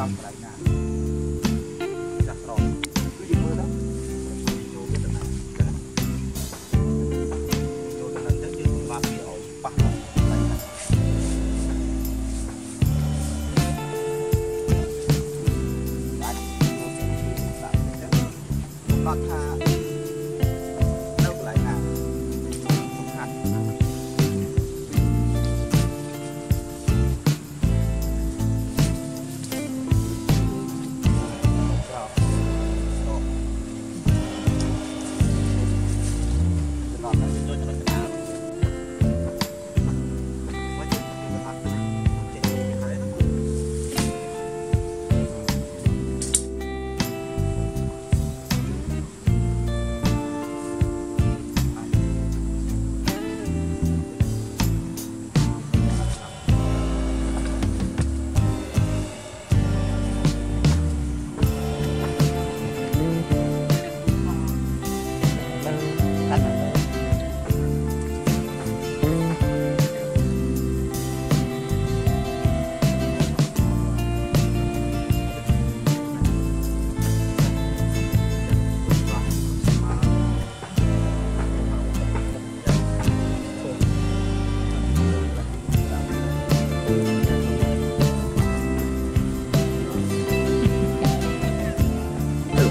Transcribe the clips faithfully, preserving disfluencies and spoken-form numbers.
Bạc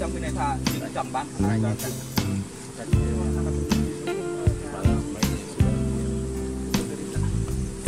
trong cái này thà chỉ là trồng bán hàng này thôi.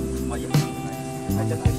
bỏ lỡ những video hấp dẫn.